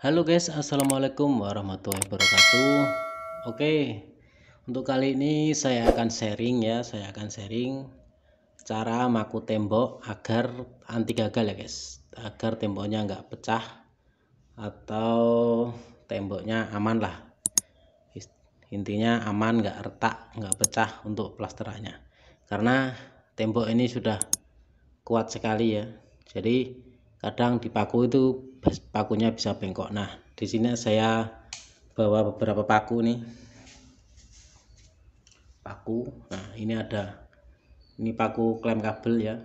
Halo guys, assalamualaikum warahmatullahi wabarakatuh. Oke, untuk kali ini saya akan sharing cara maku tembok agar anti gagal ya guys, agar temboknya nggak pecah atau temboknya aman lah, intinya aman, nggak retak, nggak pecah untuk plasterannya, karena tembok ini sudah kuat sekali ya. Jadi kadang dipaku itu pakunya bisa bengkok. Nah, di sini saya bawa beberapa paku nih. Paku. Nah, ini ada. Ini paku klem kabel ya.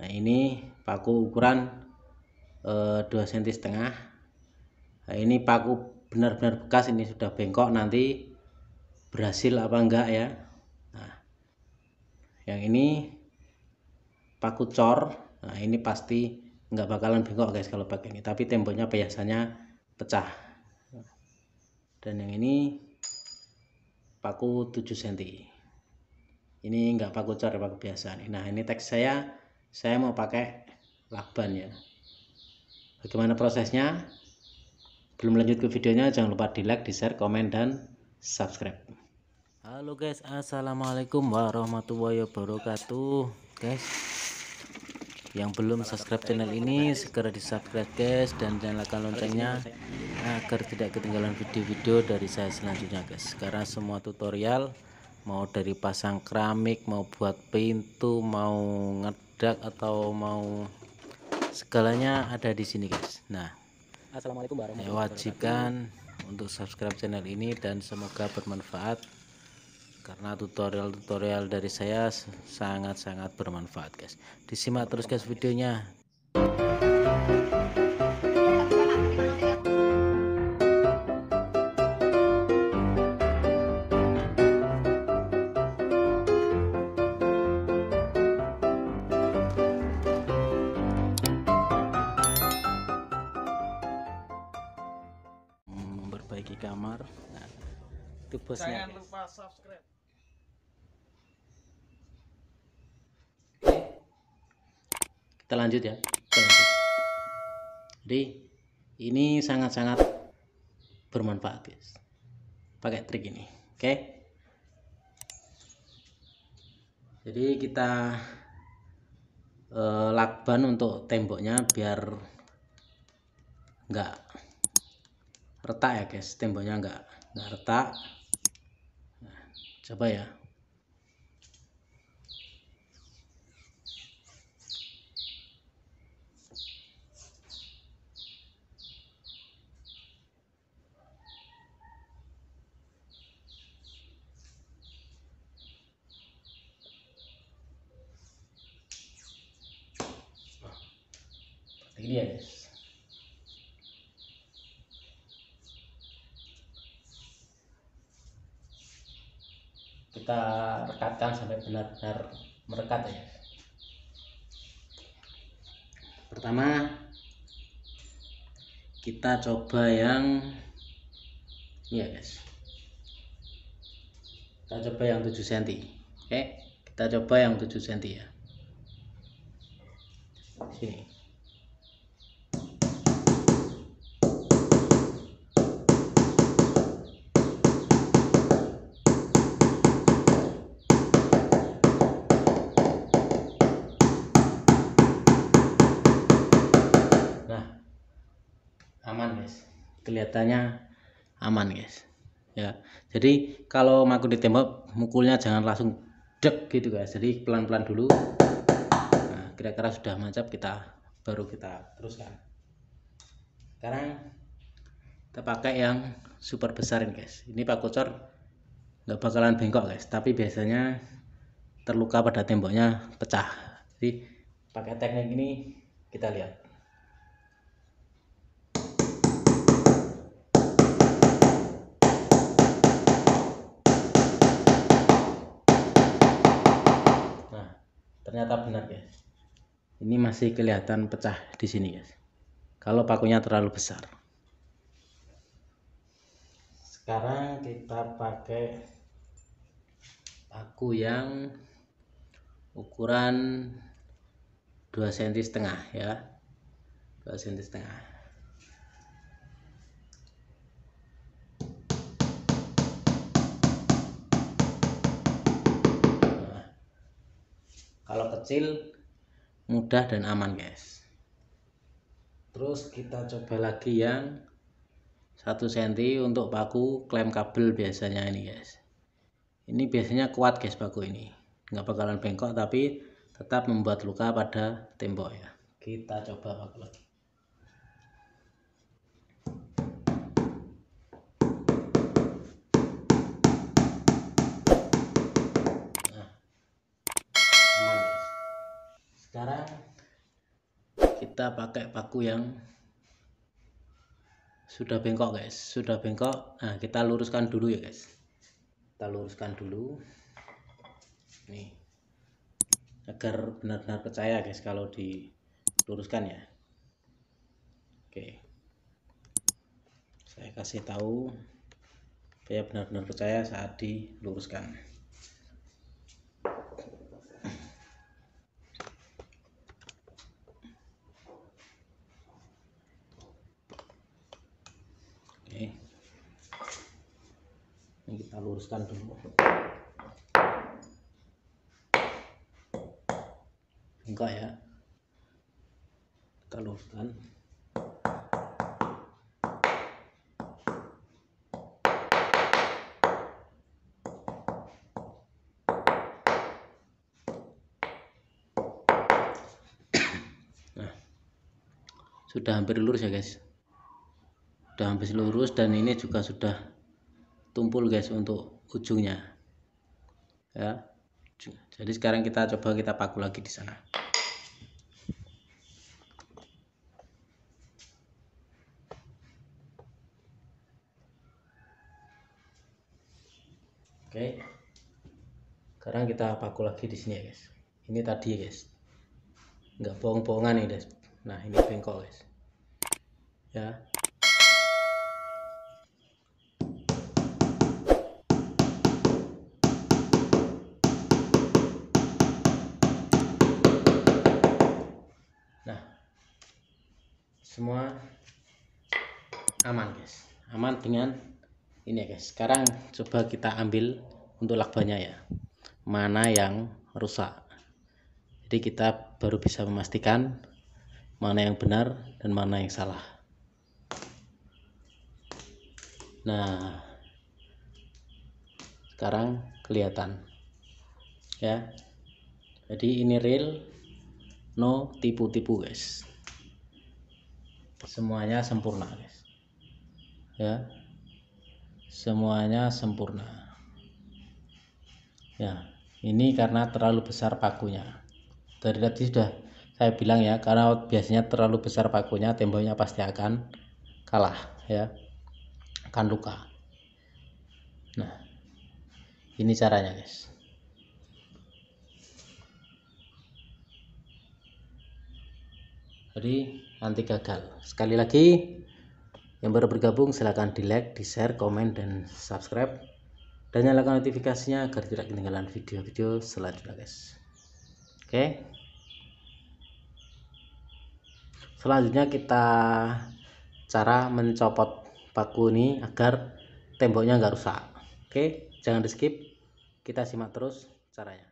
Nah, ini paku ukuran 2,5 cm. Nah, ini paku benar-benar bekas, ini sudah bengkok, nanti berhasil apa enggak ya. Nah, yang ini paku cor. Nah, ini pasti nggak bakalan bengkok guys kalau pakai ini, tapi temboknya biasanya pecah. Dan yang ini paku 7 cm, ini nggak paku cor, paku biasa nih. Nah, ini teks saya mau pakai lakban ya. Bagaimana prosesnya? Belum lanjut ke videonya, jangan lupa di like, di share, komen, dan subscribe. Halo guys, assalamualaikum warahmatullahi wabarakatuh guys. Yang belum subscribe channel ini segera di subscribe guys, dan nyalakan loncengnya agar tidak ketinggalan video-video dari saya selanjutnya guys, karena semua tutorial, mau dari pasang keramik, mau buat pintu, mau ngedak, atau mau segalanya ada di sini guys. Nah, wajibkan untuk subscribe channel ini dan semoga bermanfaat, karena tutorial-tutorial dari saya sangat-sangat bermanfaat guys. Disimak terus guys videonya. Memperbaiki kamar. Nah, itu bosnya. Jangan lupa subscribe. Kita lanjut ya. Jadi ini sangat-sangat bermanfaat guys, pakai trik ini. Oke. Jadi kita lakban untuk temboknya biar nggak retak ya guys, temboknya nggak retak. Nah, coba ya. Ini ya guys, kita rekatkan sampai benar-benar merekat ya. Pertama kita coba yang ini ya guys, kita coba yang 7 cm. Oke, kita coba yang 7 cm ya. Sini aman guys, kelihatannya aman guys ya. Jadi kalau maku ditembok, mukulnya jangan langsung dek gitu guys, jadi pelan-pelan dulu. Nah, kira-kira sudah mancap, baru kita teruskan. Sekarang kita pakai yang super besarin guys. Ini paku cor nggak bakalan bengkok guys, tapi biasanya terluka pada temboknya, pecah. Jadi pakai teknik ini, kita lihat. Ternyata benar guys, ini masih kelihatan pecah di sini guys, kalau pakunya terlalu besar. Sekarang kita pakai paku yang ukuran 2,5 cm ya, 2,5 cm. kalau kecil mudah dan aman guys. Terus kita coba lagi yang 1 cm untuk paku klem kabel biasanya ini guys. Ini biasanya kuat guys paku ini, nggak bakalan bengkok tapi tetap membuat luka pada tembok ya. Kita coba paku lagi. Sekarang kita pakai paku yang sudah bengkok guys, sudah bengkok. Nah, kita luruskan dulu ya guys, kita luruskan dulu nih agar benar-benar percaya guys kalau diluruskan ya. Oke, saya kasih tahu supaya benar-benar percaya saat diluruskan. Ini kita luruskan dulu, enggak ya, kita luruskan. Nah, sudah hampir lurus ya guys, sudah hampir lurus, dan ini juga sudah tumpul guys untuk ujungnya ya. Jadi sekarang kita coba paku lagi di sana. Oke, sekarang kita paku lagi di sini ya guys. Ini tadi guys, nggak bohong-bohongan nih guys. Nah ini bengkok guys ya. Semua aman guys, aman dengan ini guys. Sekarang coba kita ambil untuk lakbannya ya, mana yang rusak. Jadi kita baru bisa memastikan mana yang benar dan mana yang salah. Nah sekarang kelihatan ya, jadi ini real, no tipu-tipu guys. Semuanya sempurna guys ya, semuanya sempurna ya. Ini karena terlalu besar pakunya, dari tadi sudah saya bilang ya, karena biasanya terlalu besar pakunya temboknya pasti akan kalah ya, akan luka. Nah ini caranya guys. Jadi nanti gagal. Sekali lagi yang baru bergabung silahkan di like, di share, komen, dan subscribe, dan nyalakan notifikasinya agar tidak ketinggalan video-video selanjutnya guys. Oke, selanjutnya kita cara mencopot paku ini agar temboknya nggak rusak. Oke, jangan di skip, kita simak terus caranya.